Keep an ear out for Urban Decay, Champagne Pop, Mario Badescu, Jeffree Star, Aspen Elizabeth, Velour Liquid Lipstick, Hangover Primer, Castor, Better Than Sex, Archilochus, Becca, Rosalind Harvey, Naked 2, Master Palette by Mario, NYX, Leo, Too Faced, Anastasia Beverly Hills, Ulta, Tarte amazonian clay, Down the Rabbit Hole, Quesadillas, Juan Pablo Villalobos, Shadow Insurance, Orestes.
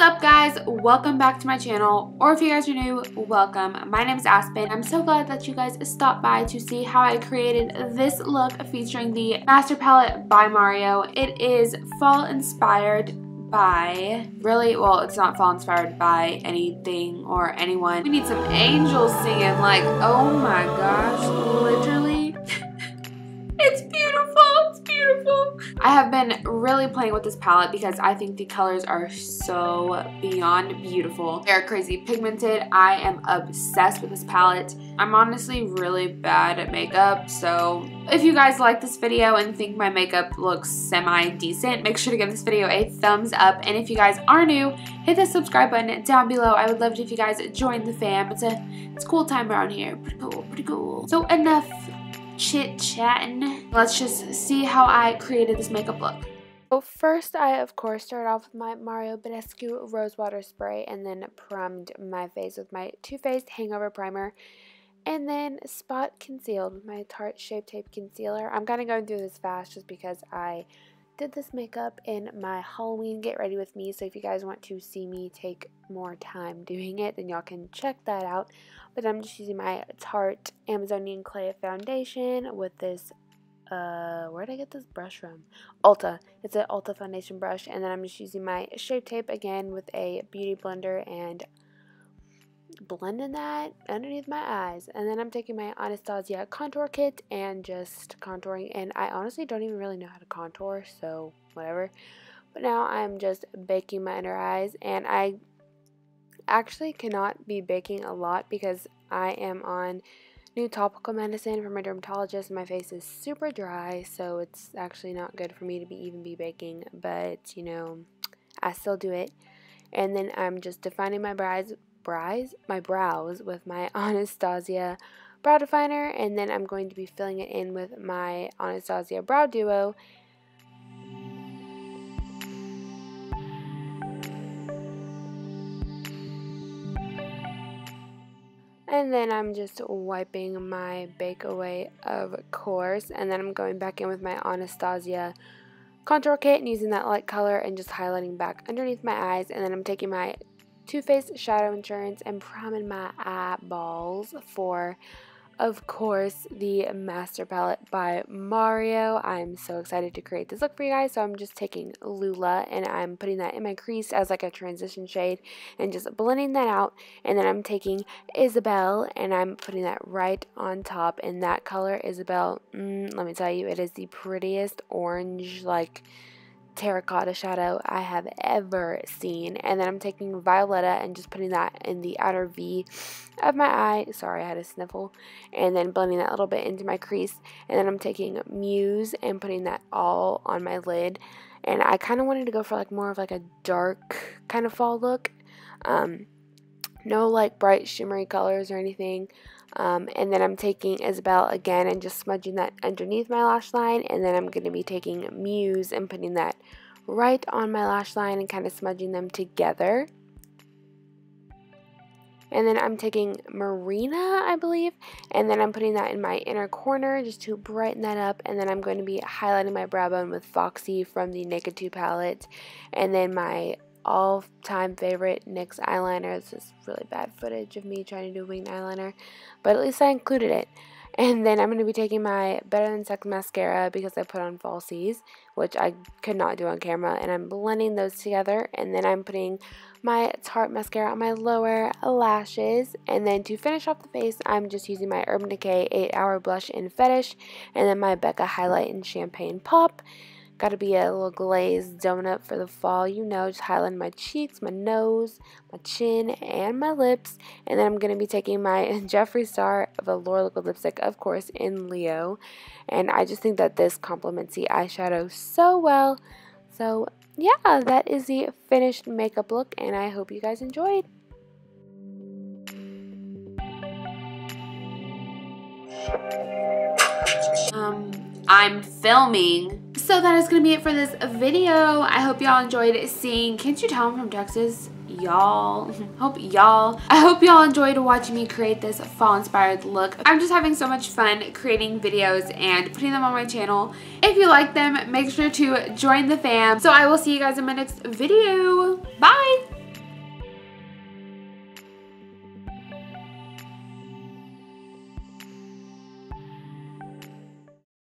What's up, guys? Welcome back to my channel, or if you guys are new, welcome. My name is Aspen. I'm so glad that you guys stopped by to see how I created this look featuring the Master Palette by Mario. It is fall inspired by, really, well, it's not fall inspired by anything or anyone. We need some angels singing, like, oh my gosh, literally. It's beautiful. I have been really playing with this palette because I think the colors are so beyond beautiful. They're crazy pigmented. I am obsessed with this palette. I'm honestly really bad at makeup, so if you guys like this video and think my makeup looks semi-decent, make sure to give this video a thumbs up. And if you guys are new, hit the subscribe button down below. I would love it if you guys joined the fam. It's a cool time around here. Pretty cool, pretty cool. So enough chit-chatting. Let's just see how I created this makeup look. So first, I of course started off with my Mario Badescu Rose Water Spray and then primed my face with my Too Faced Hangover Primer and then spot concealed with my Tarte Shape Tape Concealer. I'm kind of going through this fast just because I did this makeup in my Halloween Get Ready With Me, so if you guys want to see me take more time doing it, then y'all can check that out. But I'm just using my Tarte Amazonian Clay foundation with this, where did I get this brush from? Ulta. It's an Ulta foundation brush, and then I'm just using my Shape Tape again with a beauty blender and blending that underneath my eyes. And then I'm taking my Anastasia contour kit and just contouring, and I honestly don't even really know how to contour, so whatever. But now I'm just baking my under eyes, and I actually cannot be baking a lot because I am on new topical medicine from my dermatologist and my face is super dry, so it's actually not good for me to even be baking, but you know, I still do it. And then I'm just defining my brows with my Anastasia brow definer, and then I'm going to be filling it in with my Anastasia brow duo. And then I'm just wiping my bake away, of course, and then I'm going back in with my Anastasia contour kit and using that light color and just highlighting back underneath my eyes. And then I'm taking my Too Faced Shadow Insurance and priming my eyeballs for, of course, the Master Palette by Mario. I'm so excited to create this look for you guys, so I'm just taking Lula and I'm putting that in my crease as like a transition shade and just blending that out. And then I'm taking Isabelle and I'm putting that right on top, and that color, Isabelle, let me tell you, it is the prettiest orange, like, terracotta shadow I have ever seen. And then I'm taking Violetta and just putting that in the outer V of my eye. Sorry, I had a sniffle. And then blending that a little bit into my crease. And then I'm taking Muse and putting that all on my lid. And I kind of wanted to go for like more of like a dark kind of fall look. No like bright shimmery colors or anything. And then I'm taking Isabelle again and just smudging that underneath my lash line. And then I'm going to be taking Muse and putting that right on my lash line and kind of smudging them together. And then I'm taking Marina, I believe, and then I'm putting that in my inner corner just to brighten that up. And then I'm going to be highlighting my brow bone with Foxy from the Naked 2 palette. And then my all-time favorite NYX eyeliner. This is really bad footage of me trying to do winged eyeliner, but at least I included it. And then I'm going to be taking my Better Than Sex mascara because I put on falsies, which I could not do on camera, and I'm blending those together. And then I'm putting my Tarte mascara on my lower lashes. And then to finish off the face, I'm just using my Urban Decay 8-Hour Blush in Fetish and then my Becca highlight in Champagne Pop. Gotta be a little glazed donut for the fall, you know, just highlighting my cheeks, my nose, my chin, and my lips. And then I'm gonna be taking my Jeffree Star Velour Liquid Lipstick, of course, in Leo. And I just think that this complements the eyeshadow so well. So yeah, that is the finished makeup look, and I hope you guys enjoyed. I'm filming. So that is going to be it for this video. I hope y'all enjoyed seeing, can't you tell I'm from Texas? Y'all. I hope y'all enjoyed watching me create this fall inspired look. I'm just having so much fun creating videos and putting them on my channel. If you like them, make sure to join the fam. So I will see you guys in my next video. Bye!